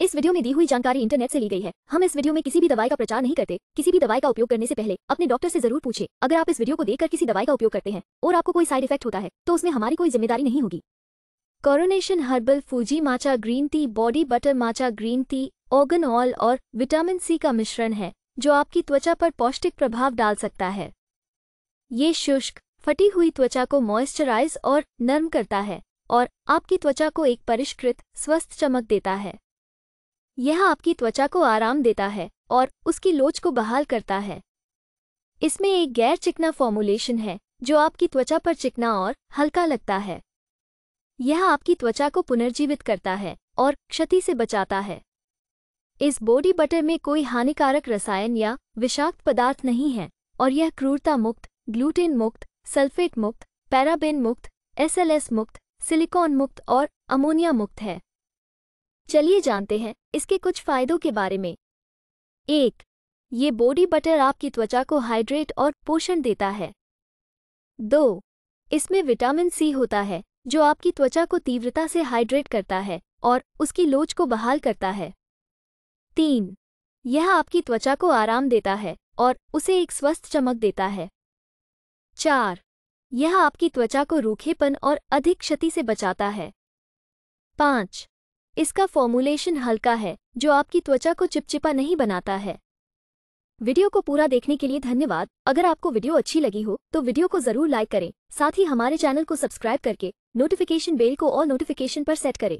इस वीडियो में दी हुई जानकारी इंटरनेट से ली गई है। हम इस वीडियो में किसी भी दवाई का प्रचार नहीं करते। किसी भी दवाई का उपयोग करने से पहले अपने डॉक्टर से जरूर पूछें। अगर आप इस वीडियो को देखकर किसी दवाई का उपयोग करते हैं और आपको कोई साइड इफेक्ट होता है तो उसमें हमारी कोई जिम्मेदारी नहीं होगी। Coronation herbal Fuji matcha green tea body butter matcha green tea argan oil और विटामिन सी का मिश्रण है जो आपकी त्वचा पर पौष्टिक प्रभाव डाल सकता है। ये शुष्क फटी हुई त्वचा को मॉइस्चराइज और नरम करता है और आपकी त्वचा को एक परिष्कृत स्वस्थ चमक देता है। यह आपकी त्वचा को आराम देता है और उसकी लोच को बहाल करता है। इसमें एक गैर चिकना फॉर्मूलेशन है जो आपकी त्वचा पर चिकना और हल्का लगता है। यह आपकी त्वचा को पुनर्जीवित करता है और क्षति से बचाता है। इस बॉडी बटर में कोई हानिकारक रसायन या विषाक्त पदार्थ नहीं है और यह क्रूरता मुक्त, ग्लूटेन मुक्त, सल्फेट मुक्त, पैराबेन मुक्त, SLS मुक्त, सिलिकॉन मुक्त और अमोनिया मुक्त है। चलिए जानते हैं इसके कुछ फायदों के बारे में। 1. ये बॉडी बटर आपकी त्वचा को हाइड्रेट और पोषण देता है। 2. इसमें विटामिन सी होता है जो आपकी त्वचा को तीव्रता से हाइड्रेट करता है और उसकी लोच को बहाल करता है। 3. यह आपकी त्वचा को आराम देता है और उसे एक स्वस्थ चमक देता है। 4. यह आपकी त्वचा को रूखेपन और अधिक क्षति से बचाता है। 5. इसका फॉर्मूलेशन हल्का है जो आपकी त्वचा को चिपचिपा नहीं बनाता है। वीडियो को पूरा देखने के लिए धन्यवाद। अगर आपको वीडियो अच्छी लगी हो तो वीडियो को जरूर लाइक करें। साथ ही हमारे चैनल को सब्सक्राइब करके नोटिफिकेशन बेल को ऑल नोटिफिकेशन पर सेट करें।